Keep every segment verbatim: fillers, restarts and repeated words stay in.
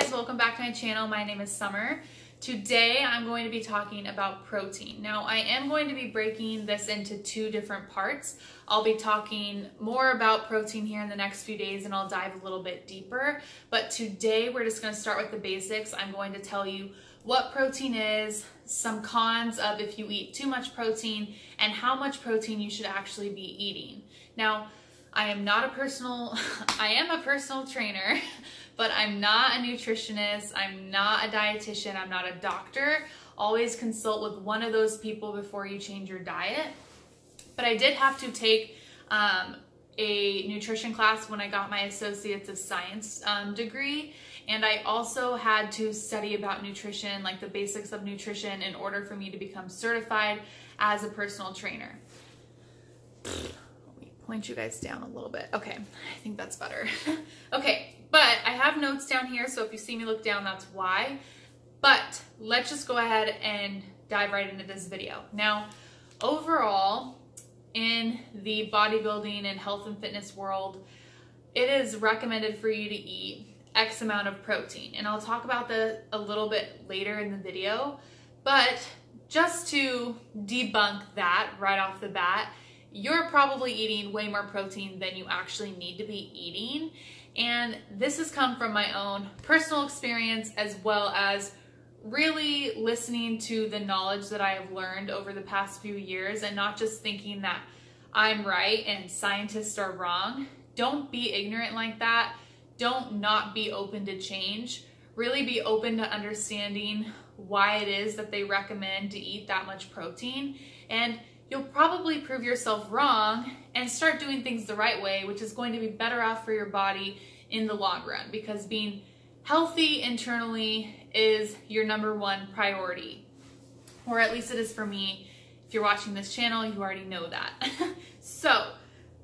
guys, welcome back to my channel. My name is Summer. Today I'm going to be talking about protein. Now I am going to be breaking this into two different parts. I'll be talking more about protein here in the next few days and I'll dive a little bit deeper. But today we're just going to start with the basics. I'm going to tell you what protein is, some cons of if you eat too much protein, and how much protein you should actually be eating. Now I am not a personal, I am a personal trainer, but I'm not a nutritionist, I'm not a dietitian, I'm not a doctor. Always consult with one of those people before you change your diet. But I did have to take um, a nutrition class when I got my Associates of Science um, degree. And I also had to study about nutrition, like the basics of nutrition, in order for me to become certified as a personal trainer. Let me point you guys down a little bit. Okay, I think that's better. Okay. But I have notes down here, so if you see me look down, that's why. But let's just go ahead and dive right into this video. Now, overall, in the bodybuilding and health and fitness world, it is recommended for you to eat X amount of protein. And I'll talk about that a little bit later in the video. But just to debunk that right off the bat, you're probably eating way more protein than you actually need to be eating. And this has come from my own personal experience, as well as really listening to the knowledge that I have learned over the past few years, and not just thinking that I'm right and scientists are wrong. Don't be ignorant like that. Don't not be open to change. Really be open to understanding why it is that they recommend to eat that much protein. And you'll probably prove yourself wrong and start doing things the right way, which is going to be better off for your body in the long run, because being healthy internally is your number one priority. Or at least it is for me. If you're watching this channel, you already know that. So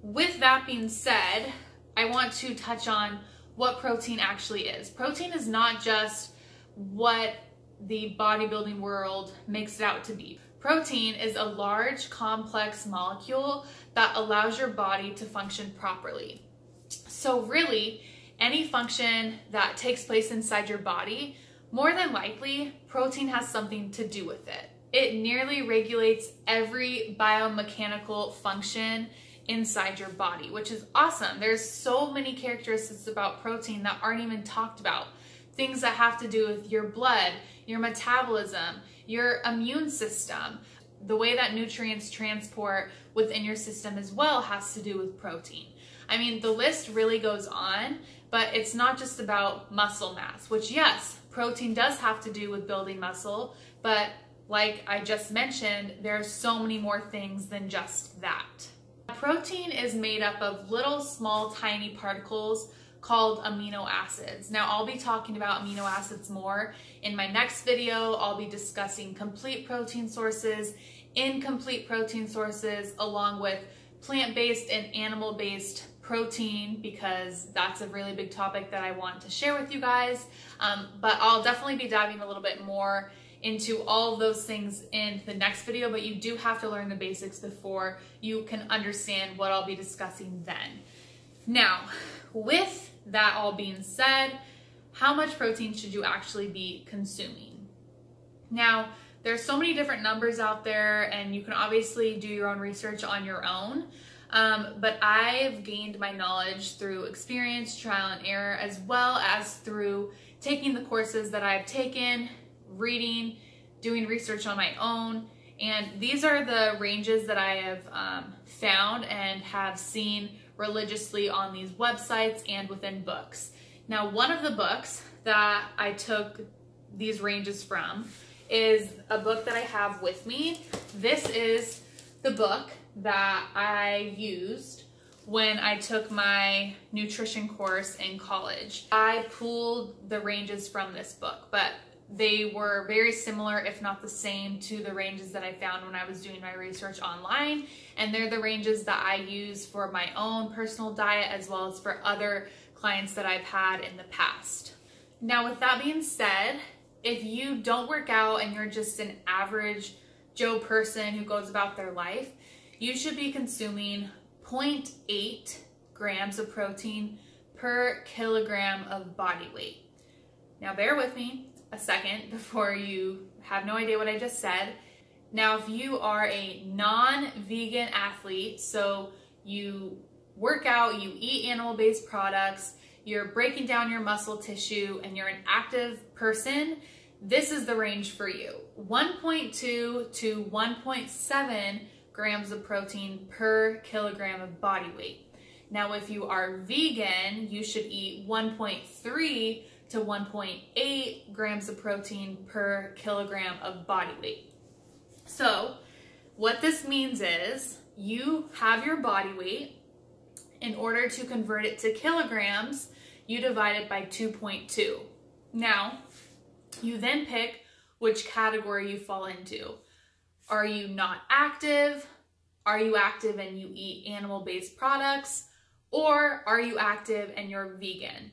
with that being said, I want to touch on what protein actually is. Protein is not just what the bodybuilding world makes it out to be. Protein is a large, complex molecule that allows your body to function properly. So really, any function that takes place inside your body, more than likely, protein has something to do with it. It nearly regulates every biomechanical function inside your body, which is awesome. There's so many characteristics about protein that aren't even talked about. Things that have to do with your blood, your metabolism, your immune system, the way that nutrients transport within your system as well has to do with protein. I mean, the list really goes on, but it's not just about muscle mass, which yes, protein does have to do with building muscle, but like I just mentioned, there are so many more things than just that. Protein is made up of little, small, tiny particles called amino acids. Now I'll be talking about amino acids more in my next video. I'll be discussing complete protein sources, incomplete protein sources, along with plant-based and animal-based protein, because that's a really big topic that I want to share with you guys. Um, but I'll definitely be diving a little bit more into all of those things in the next video, but you do have to learn the basics before you can understand what I'll be discussing then. Now, with that all being said, how much protein should you actually be consuming? Now, there's so many different numbers out there, and you can obviously do your own research on your own, um, but I've gained my knowledge through experience, trial and error, as well as through taking the courses that I've taken, reading, doing research on my own, and these are the ranges that I have um, found and have seen religiously on these websites and within books. Now, one of the books that I took these ranges from is a book that I have with me. This is the book that I used when I took my nutrition course in college. I pulled the ranges from this book, but they were very similar, if not the same, to the ranges that I found when I was doing my research online. And they're the ranges that I use for my own personal diet, as well as for other clients that I've had in the past. Now, with that being said, if you don't work out and you're just an average Joe person who goes about their life, you should be consuming zero point eight grams of protein per kilogram of body weight. Now bear with me a second before you have no idea what I just said. Now, if you are a non-vegan athlete, so you work out, you eat animal-based products, you're breaking down your muscle tissue, and you're an active person, this is the range for you. one point two to one point seven grams of protein per kilogram of body weight. Now, if you are vegan, you should eat one point three to one point eight grams of protein per kilogram of body weight. So what this means is you have your body weight. In order to convert it to kilograms, you divide it by two point two. Now, you then pick which category you fall into. Are you not active? Are you active and you eat animal-based products? Or are you active and you're vegan?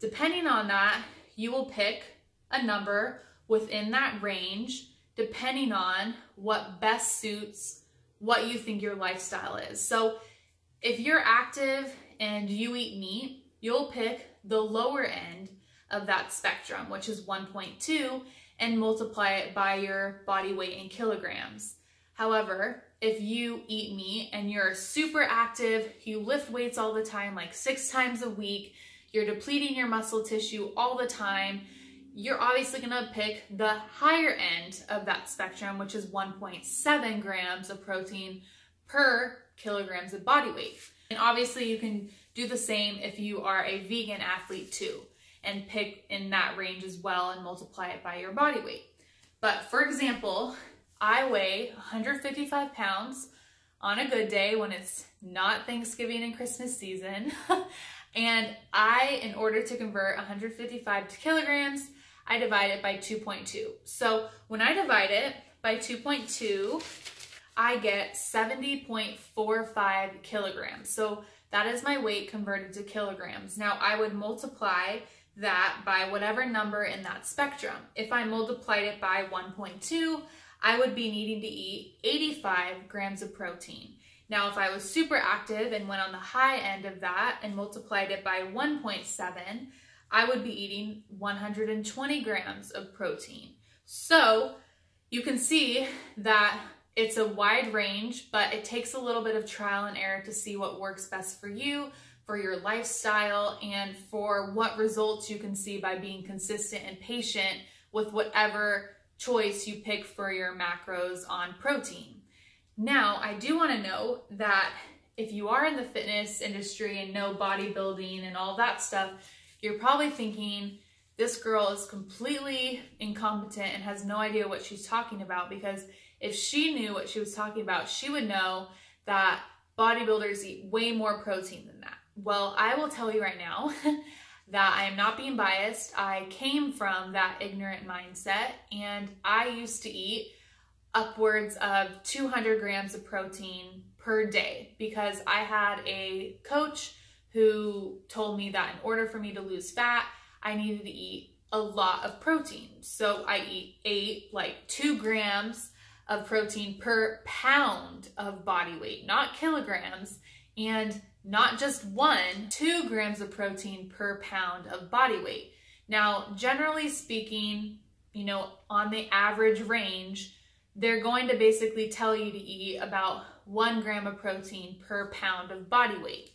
Depending on that, you will pick a number within that range, depending on what best suits what you think your lifestyle is. So if you're active and you eat meat, you'll pick the lower end of that spectrum, which is one point two, and multiply it by your body weight in kilograms. However, if you eat meat and you're super active, you lift weights all the time, like six times a week, you're depleting your muscle tissue all the time, you're obviously gonna pick the higher end of that spectrum, which is one point seven grams of protein per kilograms of body weight. And obviously you can do the same if you are a vegan athlete too, and pick in that range as well and multiply it by your body weight. But for example, I weigh one hundred fifty-five pounds on a good day when it's not Thanksgiving and Christmas season. And I, in order to convert one hundred fifty-five to kilograms, I divide it by two point two. So when I divide it by two point two, I get seventy point four five kilograms. So that is my weight converted to kilograms. Now I would multiply that by whatever number in that spectrum. If I multiplied it by one point two, I would be needing to eat eighty-five grams of protein. Now, if I was super active and went on the high end of that and multiplied it by one point seven, I would be eating one hundred twenty grams of protein. So you can see that it's a wide range, but it takes a little bit of trial and error to see what works best for you, for your lifestyle, and for what results you can see by being consistent and patient with whatever choice you pick for your macros on protein. Now, I do want to note that if you are in the fitness industry and know bodybuilding and all that stuff, you're probably thinking, this girl is completely incompetent and has no idea what she's talking about, because if she knew what she was talking about, she would know that bodybuilders eat way more protein than that. Well, I will tell you right now that I am not being biased. I came from that ignorant mindset, and I used to eat upwards of two hundred grams of protein per day because I had a coach who told me that in order for me to lose fat, I needed to eat a lot of protein. So I eat ate like two grams of protein per pound of body weight, not kilograms, and not just one, two grams of protein per pound of body weight. Now, generally speaking, you know, on the average range, they're going to basically tell you to eat about one gram of protein per pound of body weight.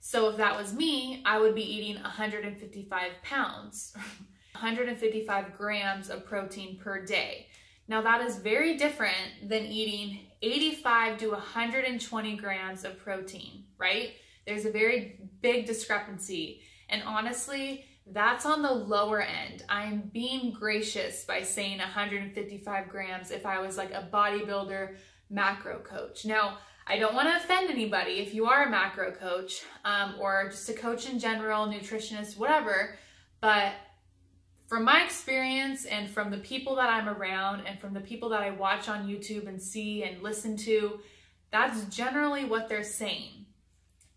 So if that was me, I would be eating one hundred fifty-five pounds, one hundred fifty-five grams of protein per day. Now that is very different than eating eighty-five to one hundred twenty grams of protein, right? There's a very big discrepancy. And honestly, that's on the lower end. I'm being gracious by saying one hundred fifty-five grams if I was like a bodybuilder macro coach. Now, I don't want to offend anybody if you are a macro coach um, or just a coach in general, nutritionist, whatever, but from my experience and from the people that I'm around and from the people that I watch on YouTube and see and listen to, that's generally what they're saying.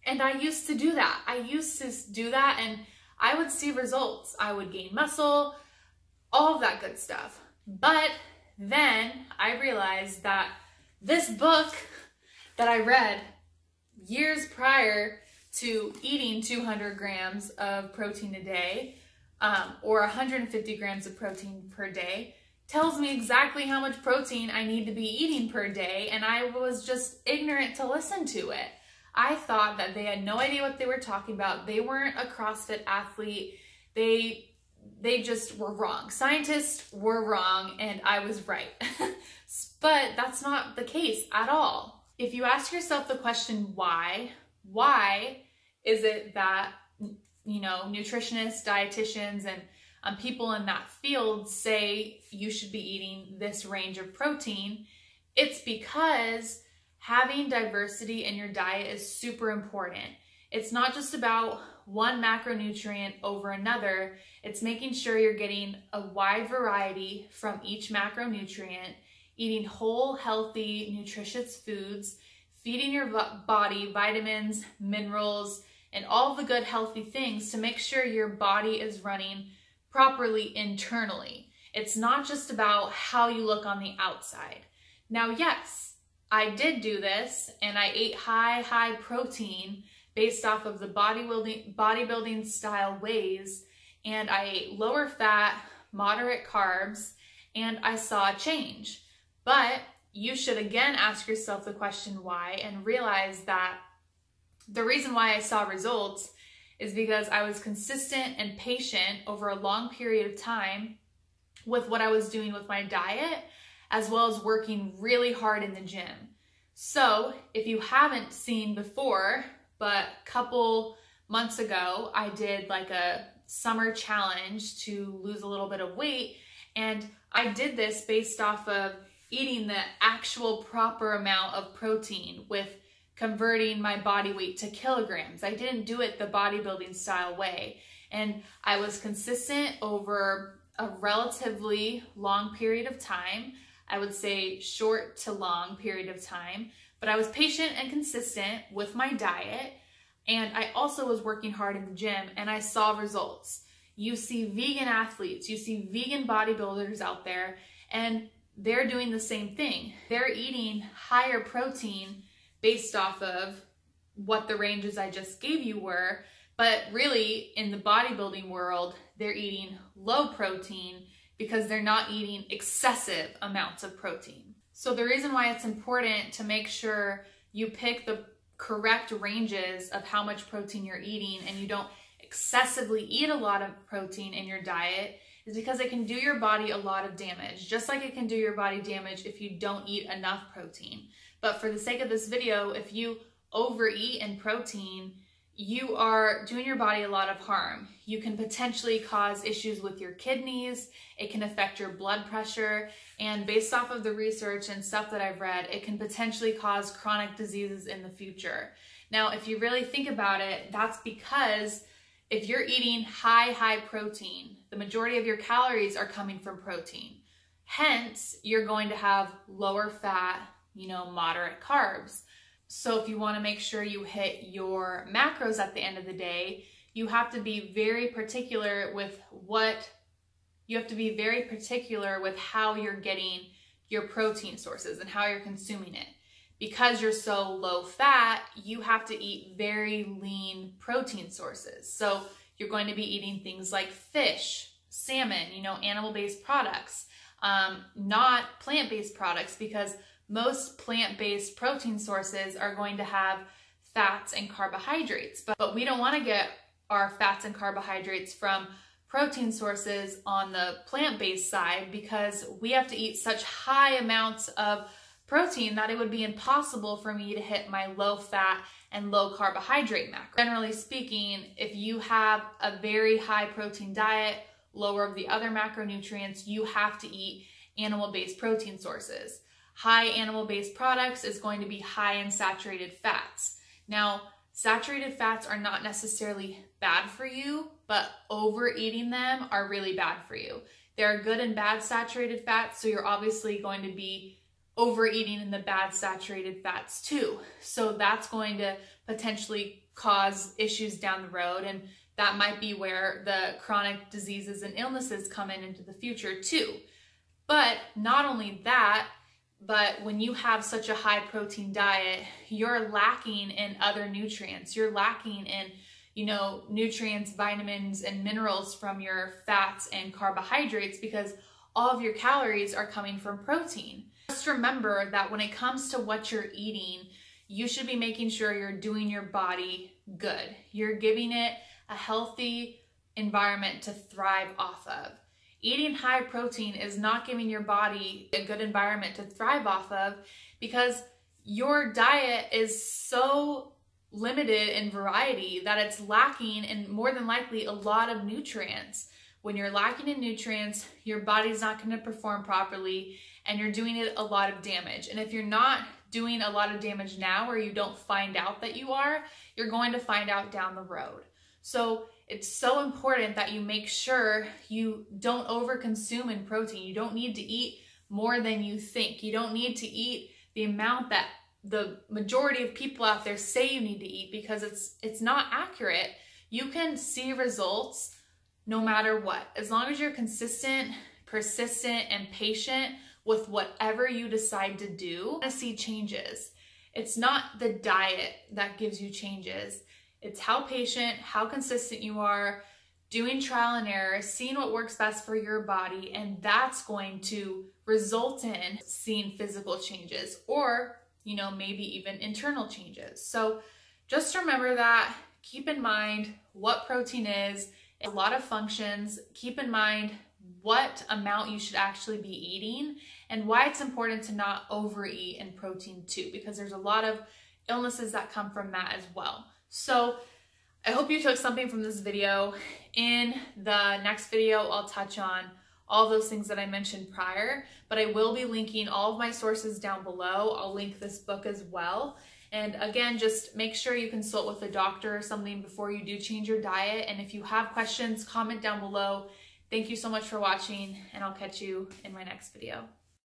And I used to do that. I used to do that, and I would see results. I would gain muscle, all of that good stuff. But then I realized that this book that I read years prior to eating two hundred grams of protein a day um, or one hundred fifty grams of protein per day tells me exactly how much protein I need to be eating per day, and I was just ignorant to listen to it. I thought that they had no idea what they were talking about. They weren't a CrossFit athlete. They, they just were wrong. Scientists were wrong, and I was right. But that's not the case at all. If you ask yourself the question, why, why is it that, you know, nutritionists, dietitians, and um, people in that field say you should be eating this range of protein? It's because having diversity in your diet is super important. It's not just about one macronutrient over another. It's making sure you're getting a wide variety from each macronutrient, eating whole, healthy, nutritious foods, feeding your body vitamins, minerals, and all the good healthy things to make sure your body is running properly internally. It's not just about how you look on the outside. Now, yes, I did do this, and I ate high, high protein based off of the bodybuilding, bodybuilding style ways, and I ate lower fat, moderate carbs, and I saw a change. But you should again ask yourself the question why, and realize that the reason why I saw results is because I was consistent and patient over a long period of time with what I was doing with my diet, as well as working really hard in the gym. So if you haven't seen before, but a couple months ago, I did like a summer challenge to lose a little bit of weight. And I did this based off of eating the actual proper amount of protein with converting my body weight to kilograms. I didn't do it the bodybuilding style way. And I was consistent over a relatively long period of time. I would say short to long period of time, but I was patient and consistent with my diet. And I also was working hard in the gym, and I saw results. You see vegan athletes, you see vegan bodybuilders out there, and they're doing the same thing. They're eating higher protein based off of what the ranges I just gave you were, but really in the bodybuilding world, they're eating low protein because they're not eating excessive amounts of protein. So the reason why it's important to make sure you pick the correct ranges of how much protein you're eating, and you don't excessively eat a lot of protein in your diet, is because it can do your body a lot of damage, just like it can do your body damage if you don't eat enough protein. But for the sake of this video, if you overeat in protein, you are doing your body a lot of harm. You can potentially cause issues with your kidneys, it can affect your blood pressure, and based off of the research and stuff that I've read, it can potentially cause chronic diseases in the future. Now, if you really think about it, that's because if you're eating high, high protein, the majority of your calories are coming from protein. Hence, you're going to have lower fat, you know, moderate carbs. So if you want to make sure you hit your macros at the end of the day, you have to be very particular with what, you have to be very particular with how you're getting your protein sources and how you're consuming it. Because you're so low fat, you have to eat very lean protein sources. So you're going to be eating things like fish, salmon, you know, animal-based products, um, not plant-based products, because most plant-based protein sources are going to have fats and carbohydrates, but, but we don't want to get our fats and carbohydrates from protein sources on the plant-based side, because we have to eat such high amounts of protein that it would be impossible for me to hit my low fat and low carbohydrate macros. Generally speaking, if you have a very high protein diet, lower of the other macronutrients, you have to eat animal-based protein sources. High animal-based products is going to be high in saturated fats. Now, saturated fats are not necessarily bad for you, but overeating them are really bad for you. There are good and bad saturated fats, so you're obviously going to be overeating in the bad saturated fats too. So that's going to potentially cause issues down the road, and that might be where the chronic diseases and illnesses come in into the future too. But not only that, but when you have such a high protein diet, you're lacking in other nutrients. You're lacking in, you know, nutrients, vitamins, and minerals from your fats and carbohydrates, because all of your calories are coming from protein. Just remember that when it comes to what you're eating, you should be making sure you're doing your body good. You're giving it a healthy environment to thrive off of. Eating high protein is not giving your body a good environment to thrive off of, because your diet is so limited in variety that it's lacking in, more than likely, a lot of nutrients. When you're lacking in nutrients, your body's not going to perform properly, and you're doing it a lot of damage. And if you're not doing a lot of damage now, or you don't find out that you are, you're going to find out down the road. So it's so important that you make sure you don't overconsume in protein. You don't need to eat more than you think. You don't need to eat the amount that the majority of people out there say you need to eat, because it's it's not accurate. You can see results no matter what. As long as you're consistent, persistent, and patient with whatever you decide to do, you want to see changes. It's not the diet that gives you changes. It's how patient, how consistent you are, doing trial and error, seeing what works best for your body, and that's going to result in seeing physical changes, or, you know, maybe even internal changes. So just remember that. Keep in mind what protein is, a lot of functions. Keep in mind what amount you should actually be eating, and why it's important to not overeat in protein too, because there's a lot of illnesses that come from that as well. So I hope you took something from this video. In the next video, I'll touch on all those things that I mentioned prior, but I will be linking all of my sources down below. I'll link this book as well. And again, just make sure you consult with a doctor or something before you do change your diet. And if you have questions, comment down below. Thank you so much for watching, and I'll catch you in my next video.